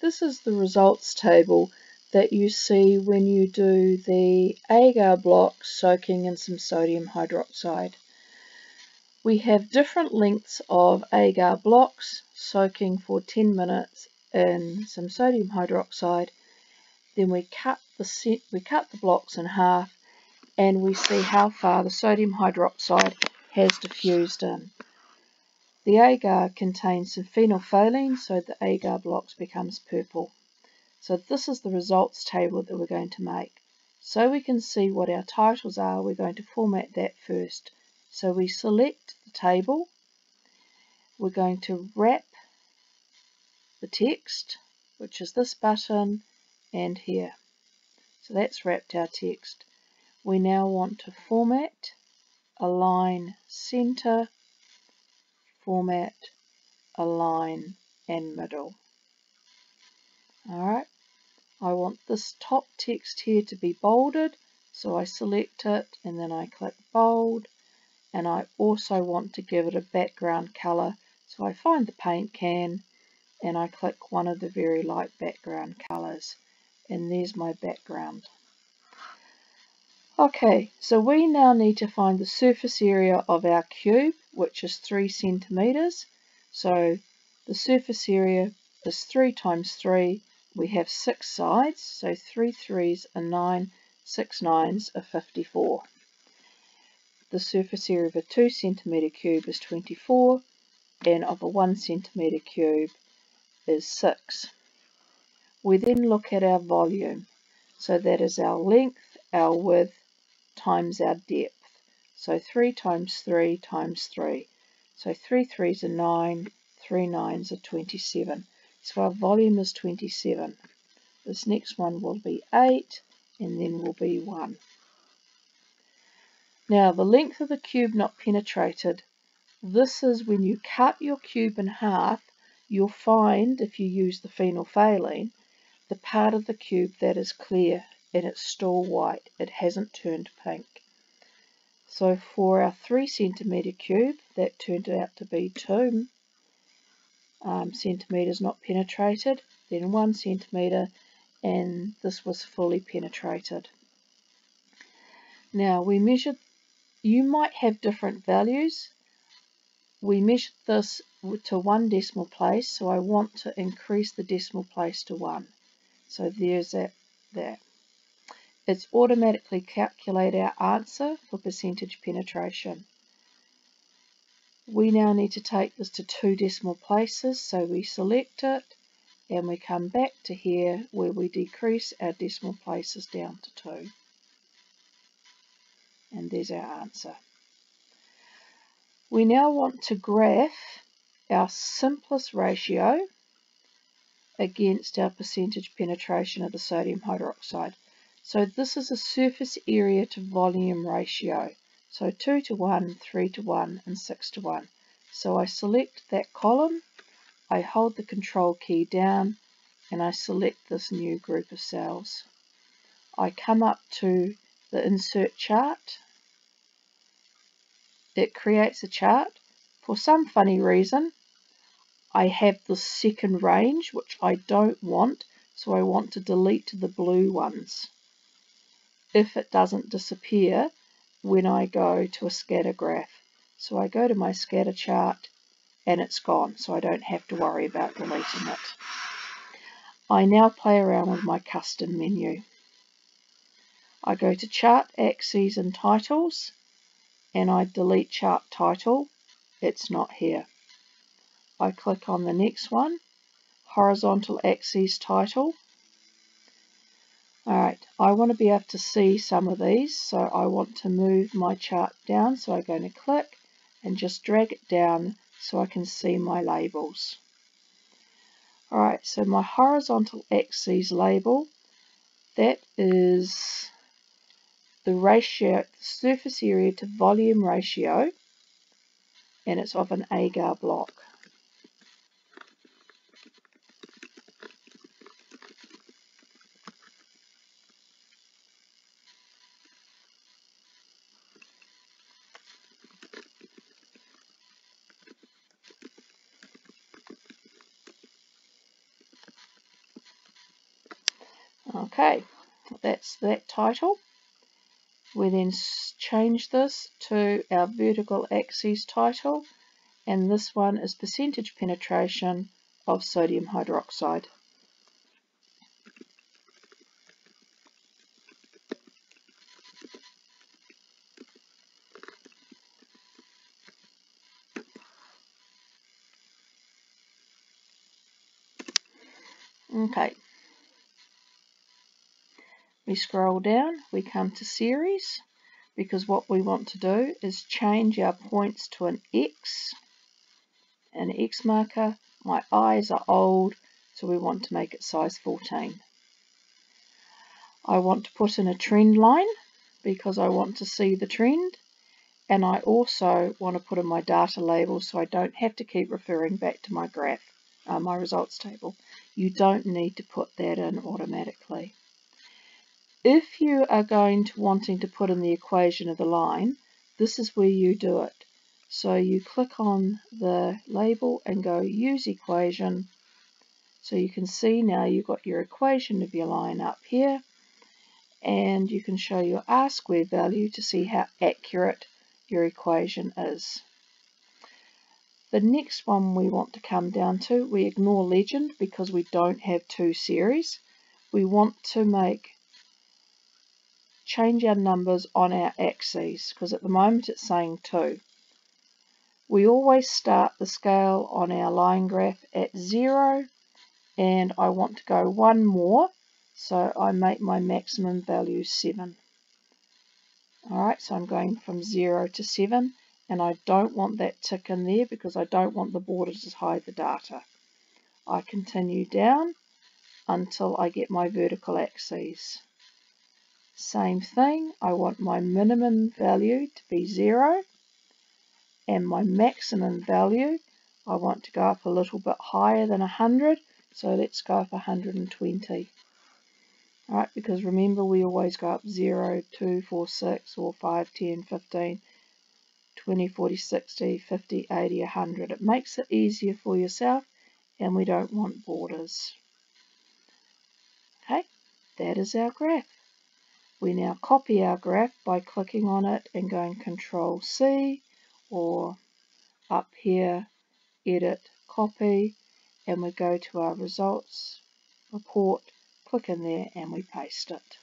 This is the results table that you see when you do the agar block soaking in some sodium hydroxide. We have different lengths of agar blocks soaking for 10 minutes in some sodium hydroxide. Then we cut the blocks in half and we see how far the sodium hydroxide has diffused in. The agar contains some phenolphthalein, so the agar blocks becomes purple. So this is the results table that we're going to make. So we can see what our titles are, we're going to format that first. So we select the table, we're going to wrap the text, which is this button and here. So that's wrapped our text. We now want to format, align, center, format, align and middle. Alright, I want this top text here to be bolded, so I select it and then I click bold, and I also want to give it a background colour, so I find the paint can and I click one of the very light background colours, and there's my background. Okay, so we now need to find the surface area of our cube, which is 3 centimetres. So the surface area is 3 times 3. We have 6 sides, so 3 3s are 9, 6 9s are 54. The surface area of a 2 centimetre cube is 24, and of a 1 centimetre cube is 6. We then look at our volume. So that is our length, our width, times our depth. So 3 times 3 times 3. So 3 3s are 9, 3 9s are 27. So our volume is 27. This next one will be 8, and then will be 1. Now the length of the cube not penetrated. This is when you cut your cube in half, you'll find, if you use the phenolphthalein, the part of the cube that is clear and it's still white, it hasn't turned pink. So for our 3 centimetre cube, that turned out to be 2 centimetres not penetrated, then 1 centimetre, and this was fully penetrated. Now we measured, you might have different values. We measured this to 1 decimal place, so I want to increase the decimal place to 1. So there's that there. It's automatically calculate our answer for percentage penetration. We now need to take this to 2 decimal places, so we select it and we come back to here where we decrease our decimal places down to 2. And there's our answer. We now want to graph our simplest ratio against our percentage penetration of the sodium hydroxide. So this is a surface area to volume ratio. So 2 to 1, 3 to 1 and 6 to 1. So I select that column, I hold the control key down and I select this new group of cells. I come up to the insert chart. It creates a chart. For some funny reason, I have the second range, which I don't want, so I want to delete the blue ones. If it doesn't disappear when I go to a scatter graph. So I go to my scatter chart and it's gone, so I don't have to worry about deleting it. I now play around with my custom menu. I go to chart axes and titles and I delete chart title. It's not here. I click on the next one, horizontal axes title. Alright, I want to be able to see some of these, so I want to move my chart down, so I'm going to click and just drag it down so I can see my labels. Alright, so my horizontal axes label, that is the ratio, the surface area to volume ratio, and it's of an agar block. Okay, that's that title. We then change this to our vertical axis title, and this one is percentage penetration of sodium hydroxide. Okay, we scroll down, we come to series, because what we want to do is change our points to an X marker. My eyes are old, so we want to make it size 14. I want to put in a trend line because I want to see the trend, and I also want to put in my data label so I don't have to keep referring back to my graph, my results table. You don't need to put that in automatically. If you are going to wanting to put in the equation of the line, this is where you do it. So you click on the label and go use equation. So you can see now you've got your equation of your line up here, and you can show your R squared value to see how accurate your equation is. The next one we want to come down to, we ignore legend because we don't have two series. We want to change our numbers on our axes, because at the moment it's saying 2. We always start the scale on our line graph at 0, and I want to go one more, so I make my maximum value 7. Alright, so I'm going from 0 to 7, and I don't want that tick in there because I don't want the border to hide the data. I continue down until I get my vertical axes. Same thing, I want my minimum value to be 0, and my maximum value, I want to go up a little bit higher than 100, so let's go up 120. Alright, because remember we always go up 0, 2, 4, 6, or 5, 10, 15, 20, 40, 60, 50, 80, 100. It makes it easier for yourself, and we don't want borders. Okay, that is our graph. We now copy our graph by clicking on it and going Control C, or up here, Edit, Copy, and we go to our results report, click in there, and we paste it.